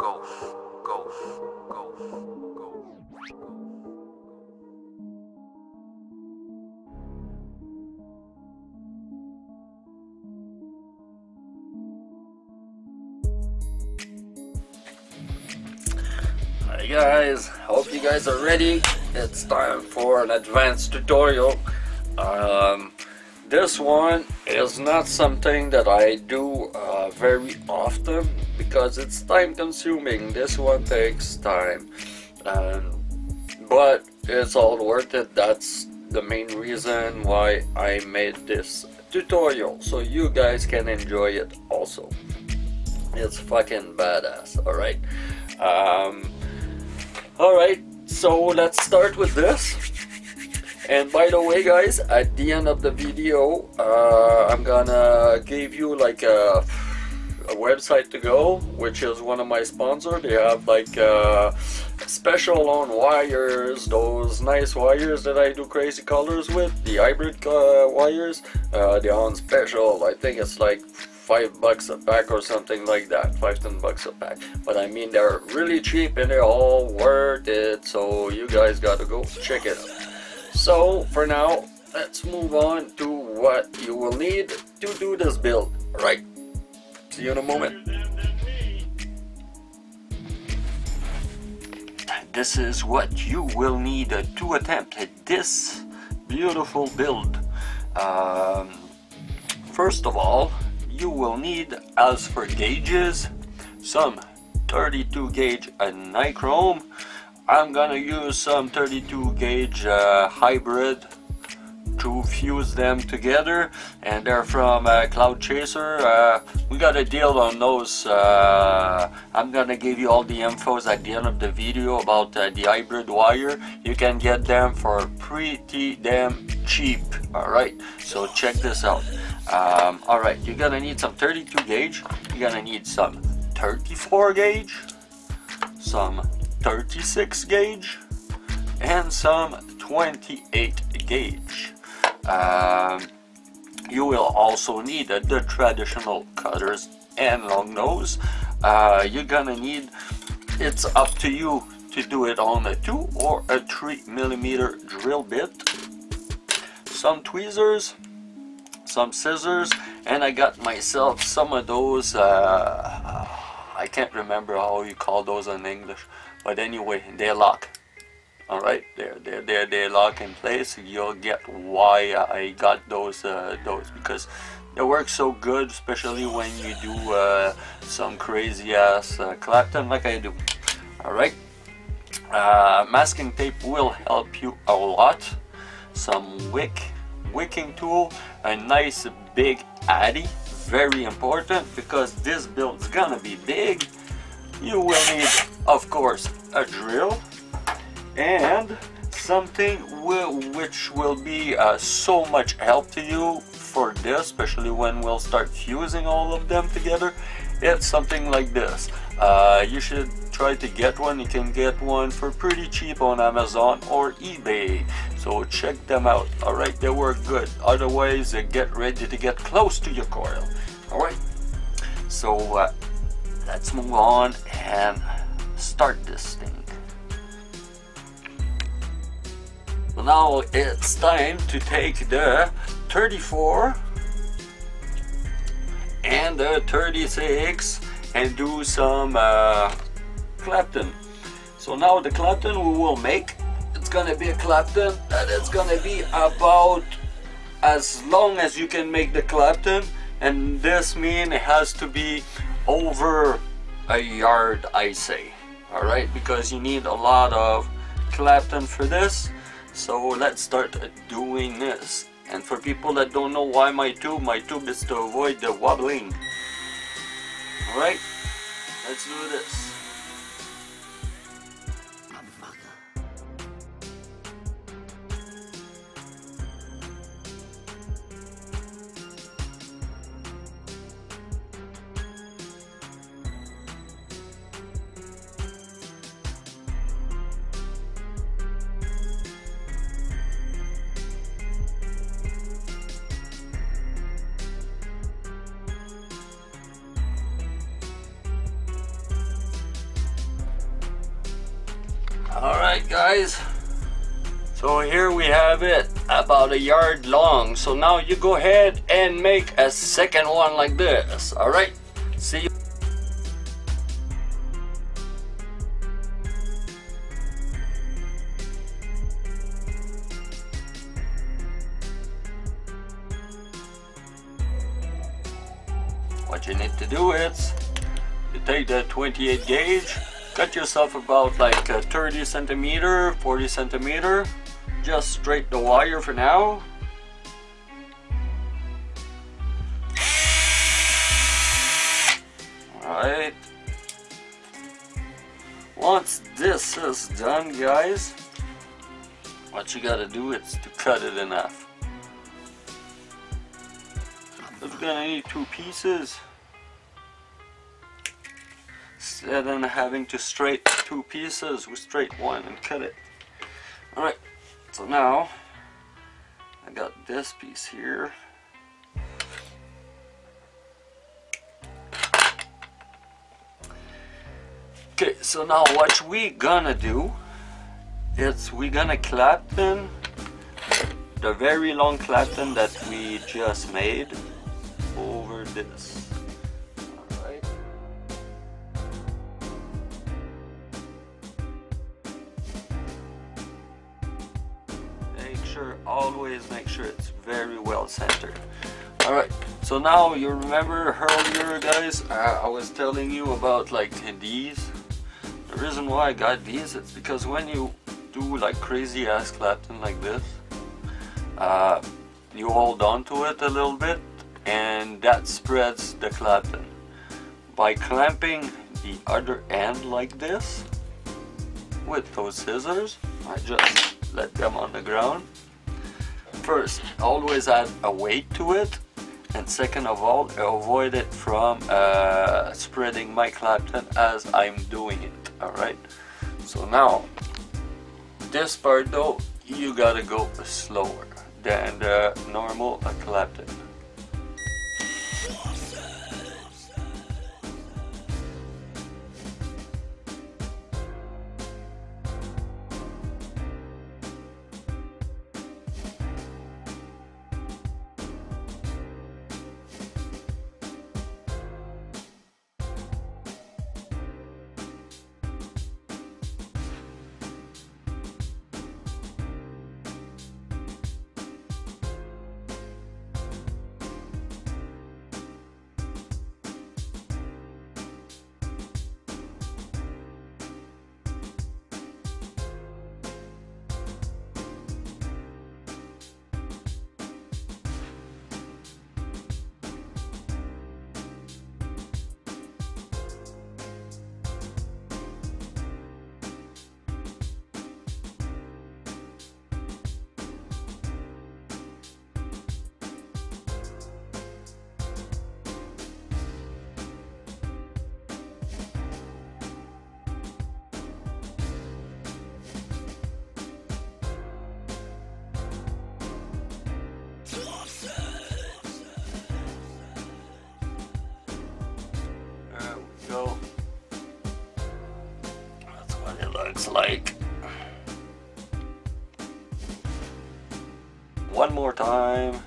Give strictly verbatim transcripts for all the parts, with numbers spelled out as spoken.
Go, go, go, go, go. Hey guys, hope you guys are ready. It's time for an advanced tutorial. Um, this one is not something that I do uh, very often because it's time consuming. This one takes time, um, but it's all worth it. That's the main reason why I made this tutorial, so you guys can enjoy it also. It's fucking badass, alright? Um, Alright, so let's start with this. And by the way guys, at the end of the video, uh, I'm gonna give you like a, a website to go, which is one of my sponsors. They have like uh, special on wires, those nice wires that I do crazy colors with, the hybrid uh, wires. Uh, they're on special, I think it's like five bucks a pack or something like that, five ten bucks a pack, but I mean they're really cheap and they're all worth it, so you guys gotta go check it out. So for now, let's move on to what you will need to do this build. All right, see you in a moment. This is what you will need to attempt this beautiful build. Um, first of all, you will need, as for gauges, some thirty-two gauge and nichrome. I'm gonna use some thirty-two gauge uh, hybrid to fuse them together, and they're from uh, Cloud Chaser. Uh, we got a deal on those. uh, I'm gonna give you all the infos at the end of the video about uh, the hybrid wire. You can get them for pretty damn cheap, alright? So check this out. Um, alright, you're gonna need some thirty-two gauge, you're gonna need some thirty-four gauge, some thirty-six gauge, and some twenty-eight gauge. Um, you will also need uh, the traditional cutters and long nose. Uh, you're gonna need, it's up to you to do it on a two or a three millimeter drill bit, some tweezers, some scissors, and I got myself some of those, uh, I can't remember how you call those in English, but anyway, they lock. Alright, they're, they're, they're, they lock in place. You'll get why I got those, uh, those, because they work so good, especially when you do uh, some crazy ass uh, Clapton like I do. Alright, uh, masking tape will help you a lot, some wick, wicking tool, a nice big addy, very important because this build's gonna be big. You will need, of course, a drill and something which will be uh, so much help to you for this, especially when we'll start fusing all of them together. It's something like this. Uh, you should try to get one. You can get one for pretty cheap on Amazon or eBay, so check them out. Alright, they work good. Otherwise, uh, get ready to get close to your coil. Alright, so uh, let's move on and start this thing. Well, now it's time to take the thirty-four and the thirty-six and do some uh, Clapton. So now the Clapton we will make, it's gonna be a Clapton that it's gonna be about as long as you can make the Clapton, and this mean it has to be over a yard, I say. Alright, because you need a lot of Clapton for this. So let's start doing this. And for people that don't know why my tube, my tube is to avoid the wobbling. Alright, let's do this. right, guys, so here we have it, about a yard long. So now you go ahead and make a second one like this. All right, see you. What you need to do is you take the twenty-eight gauge, cut yourself about like a thirty centimeter, forty centimeter, just straight the wire for now. Alright, once this is done, guys, what you gotta do is to cut it in half. It's gonna need two pieces. Instead of having to straight two pieces, we straight one and cut it. Alright, so now I got this piece here. Okay, so now what we gonna do is we gonna Clapton the very long Clapton that we just made over this. Always make sure it's very well centered. All right, so now you remember earlier, guys, uh, I was telling you about like these. The reason why I got these is because when you do like crazy ass Clapton like this, uh, you hold on to it a little bit and that spreads the Clapton. By clamping the other end like this with those scissors, I just let them on the ground. First, always add a weight to it, and second of all, avoid it from uh, spreading my Clapton as I'm doing it. Alright, so now this part though, you gotta go slower than the normal Clapton. Go. That's what it looks like. One more time.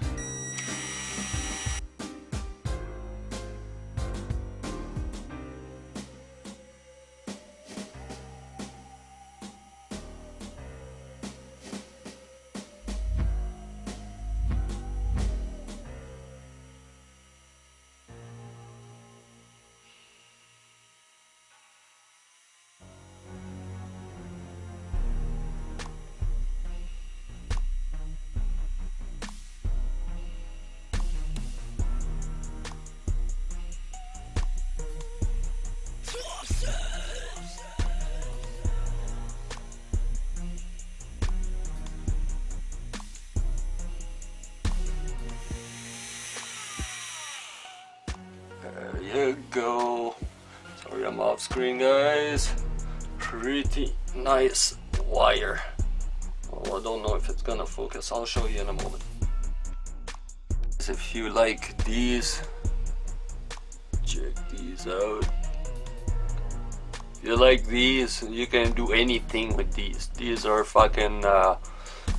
Go. Sorry, I'm off screen, guys. Pretty nice wire. Well, I don't know if it's gonna focus. I'll show you in a moment. If you like these, check these out. You like these, you can do anything with these. These are fucking uh,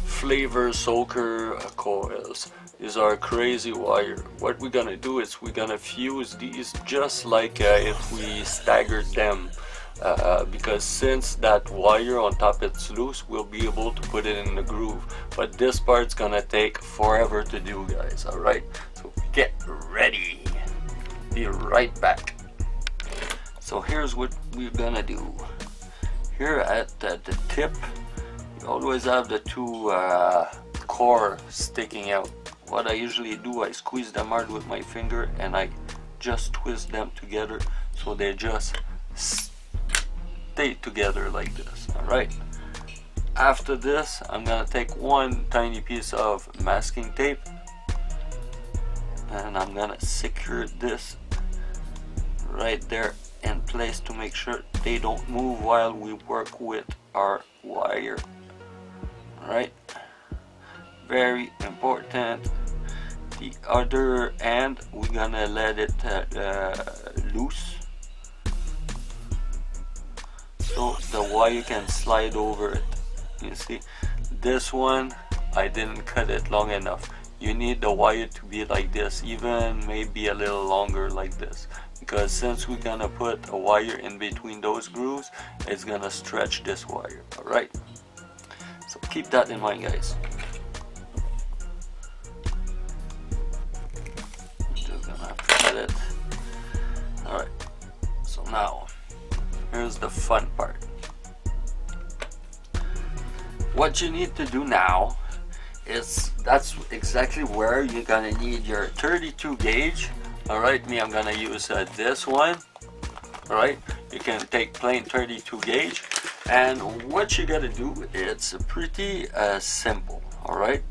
flavor soaker coils. These are crazy wire. What we're gonna do is we're gonna fuse these just like uh, if we staggered them. Uh, because since that wire on top it's loose, we'll be able to put it in the groove, but this part's gonna take forever to do, guys. Alright, so get ready, be right back. So here's what we're gonna do. Here at uh, the tip you always have the two uh, core sticking out. What I usually do, I squeeze them hard with my finger and I just twist them together so they just stay together like this. Alright, after this I'm gonna take one tiny piece of masking tape and I'm gonna secure this right there in place to make sure they don't move while we work with our wire. Alright, very important. The other end we're gonna let it uh, uh, loose so the wire can slide over it. You see, this one I didn't cut it long enough. You need the wire to be like this, even maybe a little longer like this, because since we're gonna put a wire in between those grooves, it's gonna stretch this wire. Alright, so keep that in mind, guys. I'm just gonna have to cut it. Alright, so now here's the fun part. What you need to do now is, that's exactly where you're gonna need your thirty-two gauge. Alright, me, I'm gonna use uh, this one. Alright, you can take plain thirty-two gauge, and what you gotta do, it's pretty uh, simple. Alright,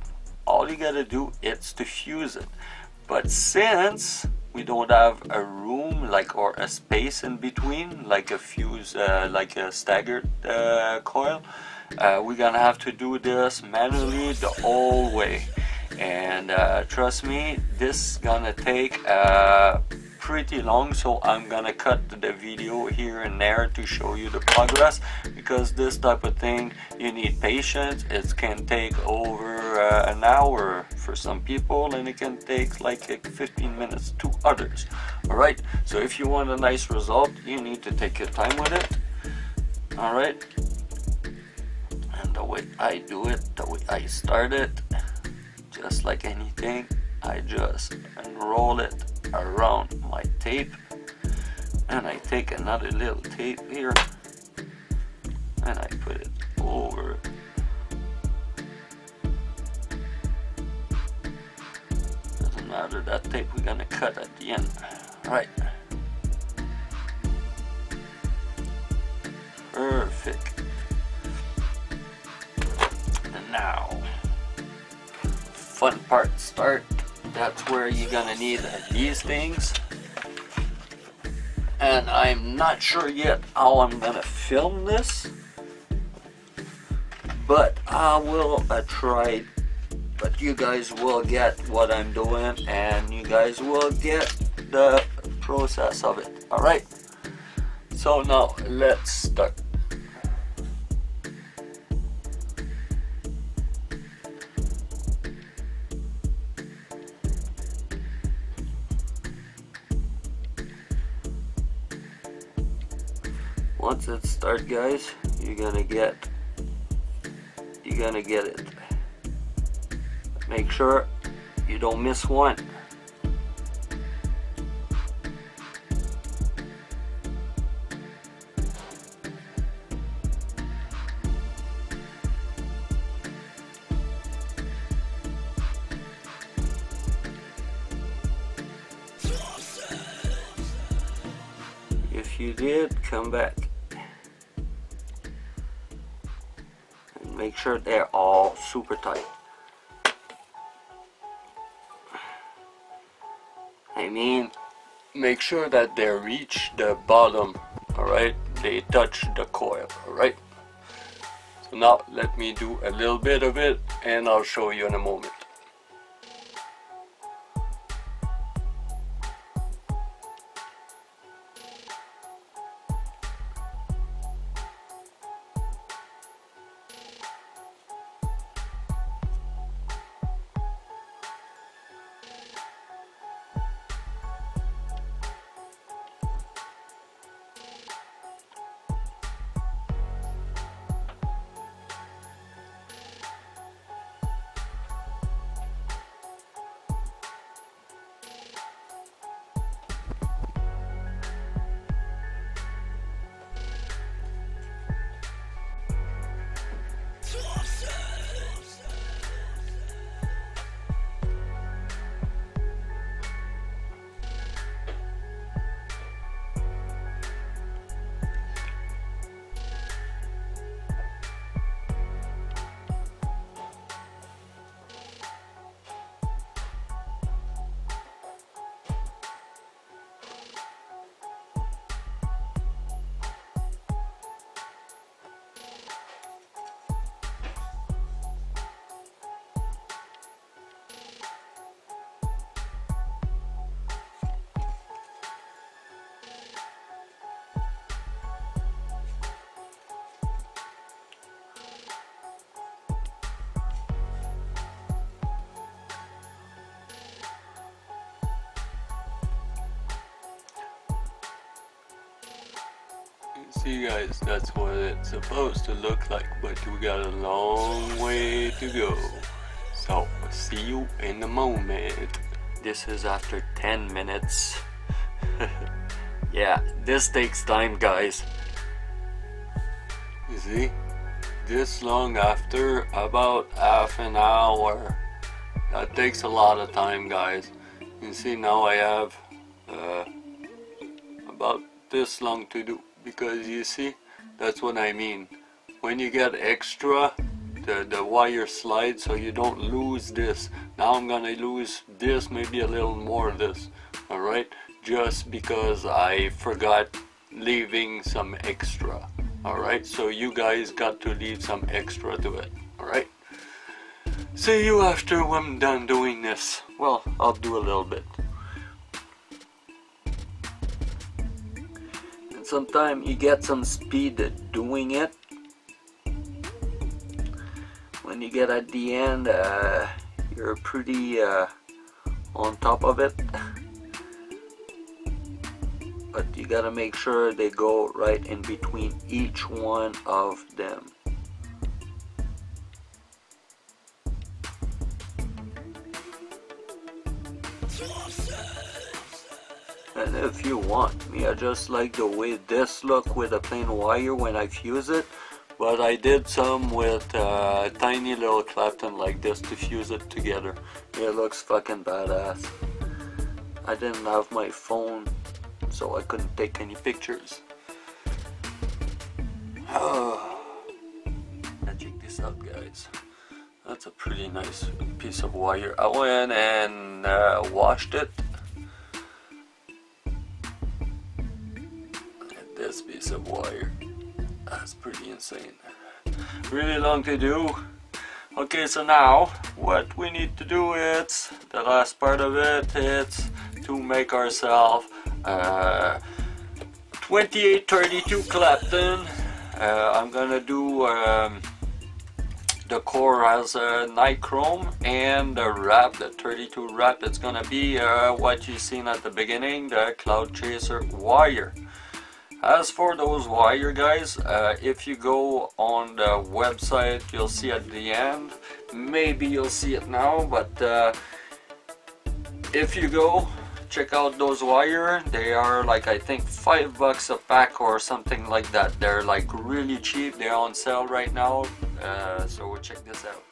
all you gotta do is to fuse it, but since we don't have a room like or a space in between like a fuse uh, like a staggered uh, coil, uh, we're gonna have to do this manually the whole way, and uh, trust me, this is gonna take uh, pretty long, so I'm gonna cut the video here and there to show you the progress, because this type of thing you need patience. It can take over uh, an hour for some people, and it can take like, like fifteen minutes to others. Alright, so if you want a nice result, you need to take your time with it. Alright, and the way I do it, the way I start it, just like anything, I just unroll it around my tape, and I take another little tape here and I put it over. Doesn't matter, that tape we're gonna cut at the end. Right, perfect. And now fun part start. That's where you're gonna need uh, these things, and I'm not sure yet how I'm gonna film this, but I will uh, try, but you guys will get what I'm doing and you guys will get the process of it. Alright, so now let's start. Once it starts, guys, you're gonna get you're gonna get it. Make sure you don't miss one. If you did, come back. Make sure they're all super tight. I mean, make sure that they reach the bottom. Alright, they touch the coil. Alright, so now let me do a little bit of it and I'll show you in a moment. See guys, that's what it's supposed to look like, but we got a long way to go. So, see you in a moment. This is after ten minutes. Yeah, this takes time, guys. You see? This long after about half an hour. That takes a lot of time, guys. You see, now I have uh, about this long to do. Because you see, that's what I mean. When you get extra, the, the wire slides, so you don't lose this. Now I'm gonna lose this, maybe a little more of this, alright? Just because I forgot leaving some extra, alright? So you guys got to leave some extra to it, alright? See you after I'm done doing this. Well, I'll do a little bit. Sometimes you get some speed at doing it. When you get at the end, uh, you're pretty uh, on top of it. But you gotta make sure they go right in between each one of them. And if you want me, I just like the way this look with a plain wire when I fuse it, but I did some with uh, a tiny little Clapton like this to fuse it together. It looks fucking badass. I didn't have my phone, so I couldn't take any pictures. Oh. Now check this out, guys. That's a pretty nice piece of wire. I went and uh, washed it. This piece of wire, that's pretty insane. Really long to do. Okay, so now what we need to do is the last part of it. It's to make ourselves uh, twenty-eight thirty-two Clapton. Uh, I'm gonna do um, the core as a nichrome and the wrap, the thirty-two wrap. It's gonna be uh, what you seen at the beginning, the Cloud Chaser wire. As for those wire, guys, uh, if you go on the website, you'll see at the end, maybe you'll see it now, but uh, if you go check out those wire, they are like, I think, five bucks a pack or something like that. They're like really cheap. They're on sale right now, uh, so we'll check this out.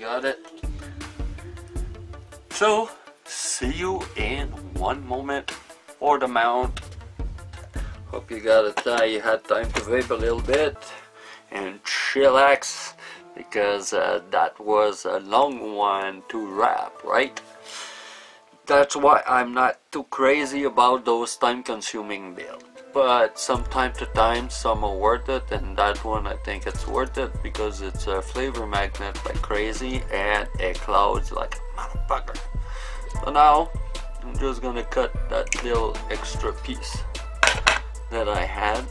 Got it. So, see you in one moment for the mount. Hope you got a time. You had time to vape a little bit and chillax, because uh, that was a long one to wrap, right? That's why I'm not too crazy about those time-consuming builds. But some time to time, some are worth it, and that one I think it's worth it because it's a flavor magnet like crazy and it clouds like a motherfucker. So now I'm just gonna cut that little extra piece that I had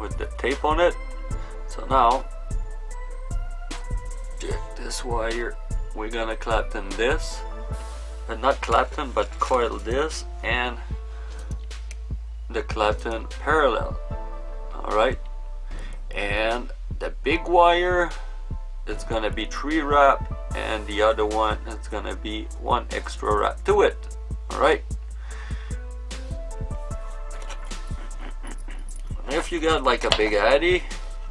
with the tape on it. So now check this wire, we're gonna Clapton this, and not Clapton but coil this and the Clapton parallel, alright? And the big wire, it's gonna be three wrap, and the other one, it's gonna be one extra wrap to it, alright? If you got like a big addy,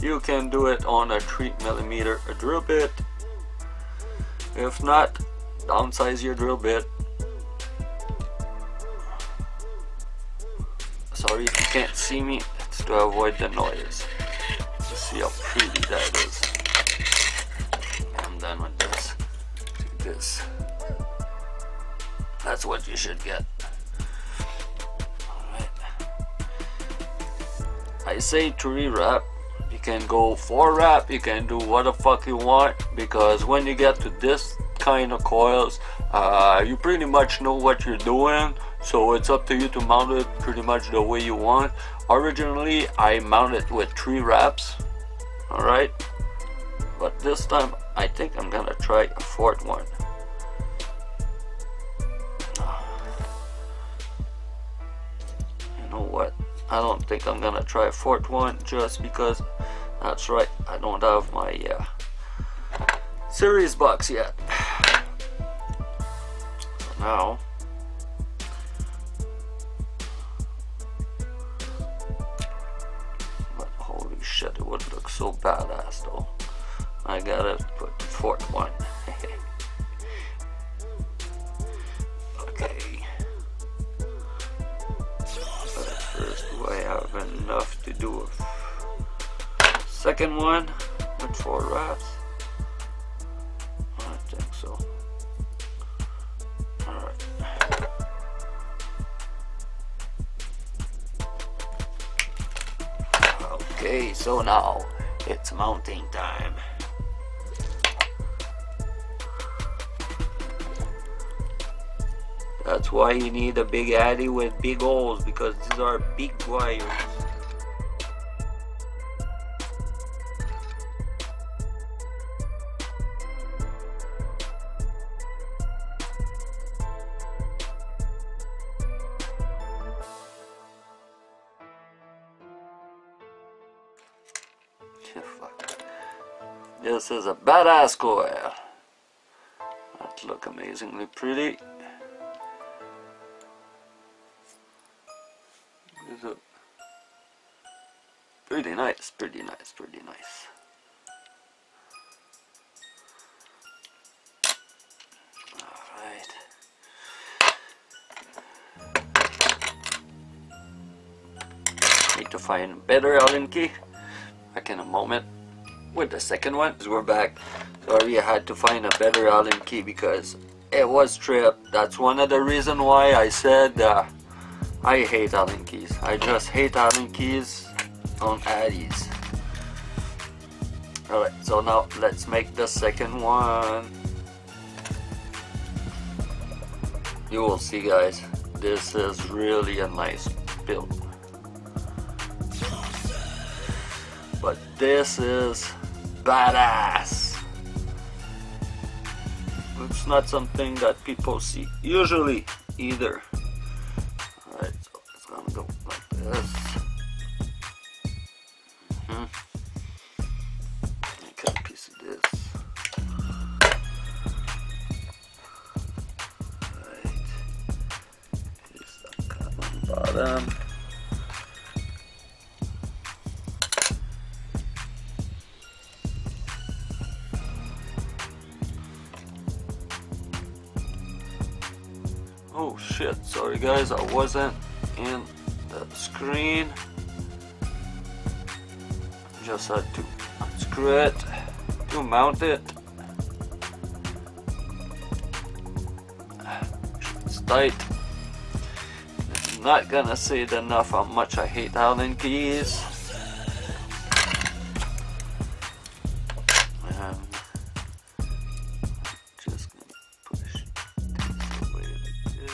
you can do it on a three millimeter drill bit. If not, downsize your drill bit. Sorry if you can't see me, it's to avoid the noise. Let's see how pretty that is. I'm done with this. Do this. That's what you should get. Alright. I say three wrap. You can go four wrap. You can do what the fuck you want. Because when you get to this kind of coils, uh, you pretty much know what you're doing, so it's up to you to mount it pretty much the way you want. Originally I mounted with three wraps, alright, but this time I think I'm gonna try a fourth one. You know what, I don't think I'm gonna try a fourth one just because, that's right, I don't have my uh, series box yet. So now but holy shit, it would look so badass though. I gotta put the fourth one. Okay. But first, do I have enough to do a second one with four wraps? I think so. Alright. Okay, so now it's mounting time. That's why you need a big addy with big holes, because these are big wires. This is a badass coil. That looks amazingly pretty. Pretty nice, pretty nice, pretty nice. Alright. Need to find a better Allen key. Back in a moment with the second one. We're back. Sorry, I had to find a better Allen key because it was tripped. That's one of the reasons why I said uh, I hate Allen keys. I just hate Allen keys on addies. Alright, so now let's make the second one. You will see, guys, this is really a nice build, but this is badass. It's not something that people see usually either. Alright, so it's gonna go like this. Um, oh shit, sorry guys, I wasn't in the screen, just had to unscrew it to mount it. It's tight. Not gonna say it enough how much I hate Allen keys. Um, just gonna push this away like this.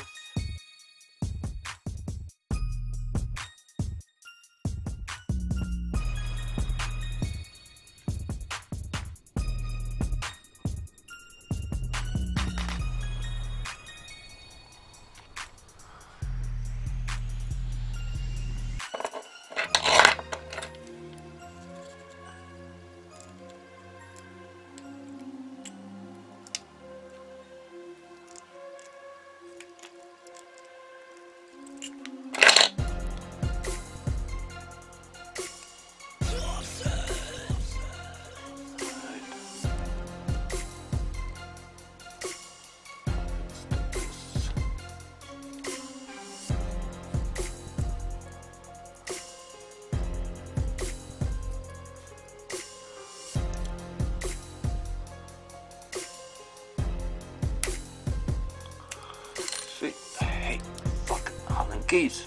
Keys.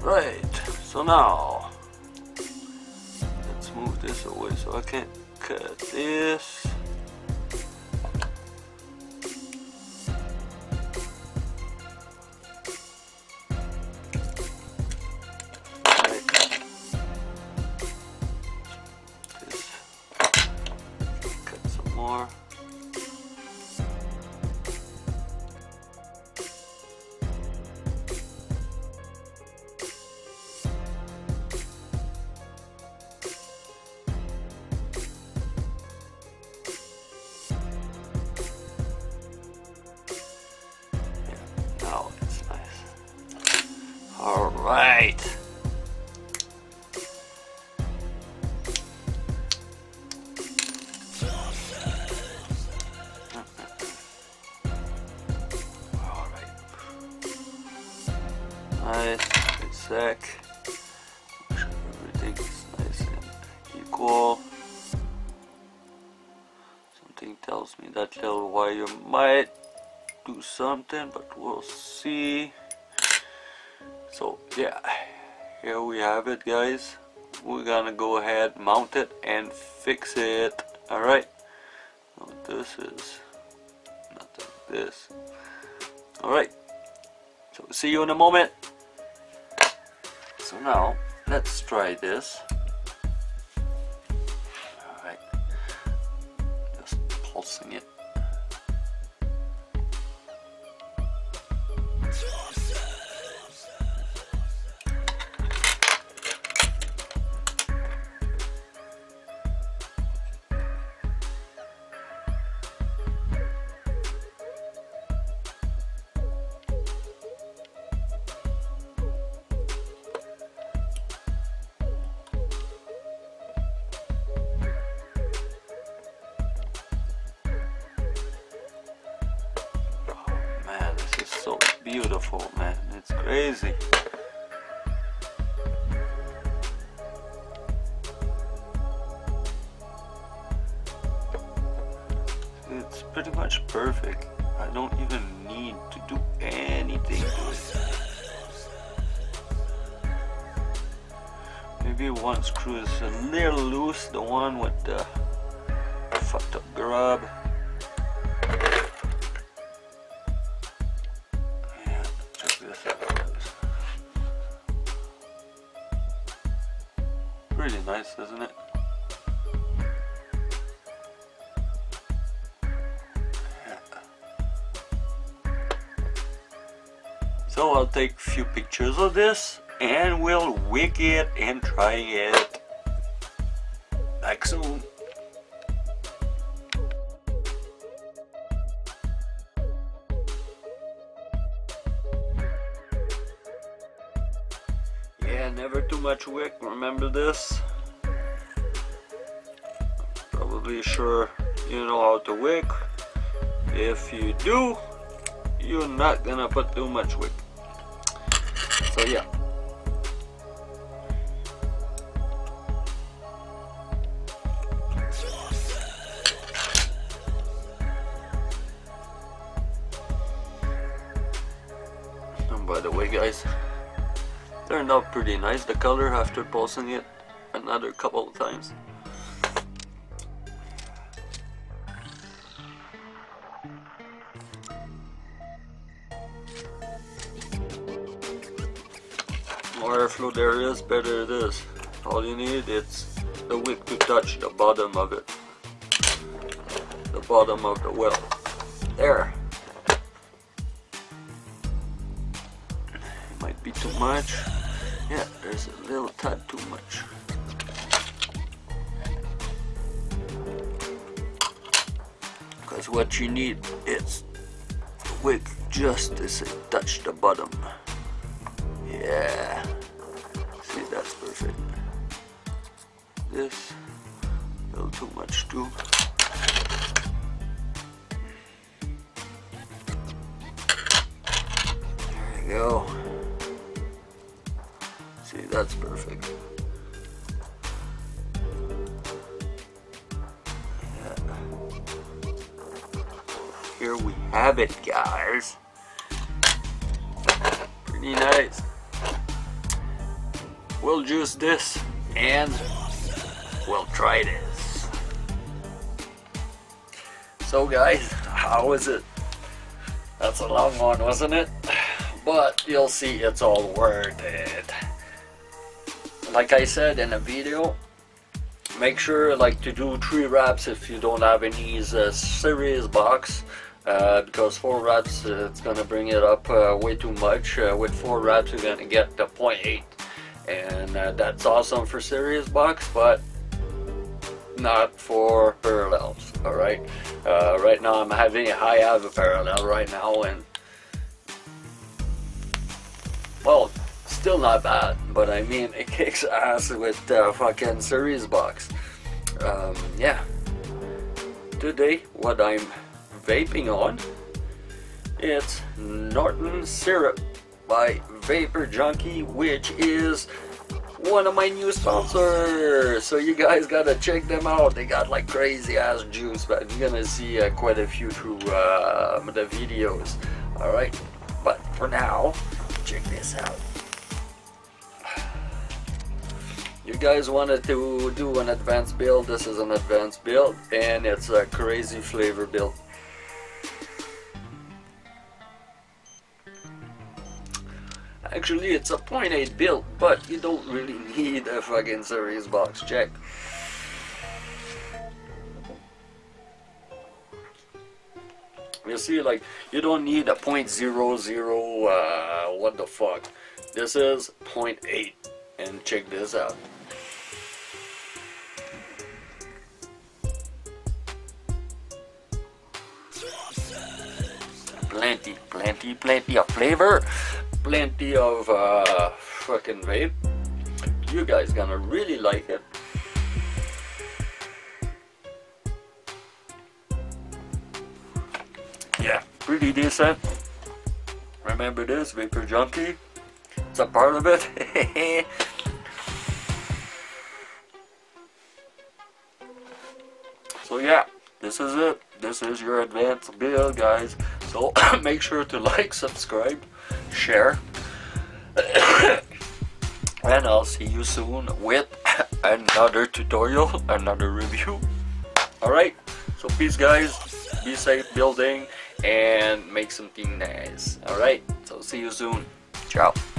Right, so now let's move this away so I can't cut this. right. Something, but we'll see. So yeah, here we have it, guys. We're gonna go ahead, mount it and fix it. All right now this is not like this. All right so see you in a moment. So now let's try this. All right just pulsing it. Beautiful, man, it's crazy. It's pretty much perfect. I don't even need to do anything to it. Maybe one screw is a little loose, the one with the fucked up grub. Really nice, isn't it? Yeah. So I'll take a few pictures of this and we'll wick it and try it. Back soon. Never too much wick, remember this. Probably sure you know how to wick. If you do, you're not gonna put too much wick. So yeah. And by the way, guys, turned out pretty nice, the color, after pulsing it another couple of times. More airflow there is, better it is. All you need is the wick to touch the bottom of it, the bottom of the well. There. Might be too much. Yeah, there's a little tad too much. Because what you need is wick just to say touch the bottom. Yeah. See, that's perfect. This a little too much too. There you go. That's perfect. Yeah. Here we have it, guys. Pretty nice. We'll juice this and we'll try this. So, guys, how is it? That's a long one, wasn't it? But you'll see it's all worth it. Like I said in a video, make sure like to do three wraps if you don't have any uh, series box, uh, because four wraps uh, it's gonna bring it up uh, way too much. Uh, with four wraps you're gonna get the zero point eight, and uh, that's awesome for series box, but not for parallels. All right, uh, right now I'm having I have a parallel right now, and well, still not bad, but I mean, it kicks ass with uh, fucking series box. Um, yeah. Today, what I'm vaping on, it's Northern Syrup by Vapor Junkie, which is one of my new sponsors, so you guys gotta check them out. They got like crazy ass juice, but you're gonna see uh, quite a few through uh, the videos. All right, but for now, check this out. You guys wanted to do an advanced build, this is an advanced build, and it's a crazy flavor build. Actually, it's a point eight build, but you don't really need a fucking series box. Check. You see, like, you don't need a point zero zero, uh, what the fuck. This is point eight. And check this out. Plenty, plenty, plenty of flavor, plenty of uh, fucking vape. You guys gonna really like it. Yeah, pretty decent. Remember this, Vapor Junkie. It's a part of it. So yeah, this is it. This is your advanced build, guys. So make sure to like, subscribe, share, and I'll see you soon with another tutorial, another review. Alright, so peace, guys. Be safe building and make something nice. Alright, so see you soon. Ciao.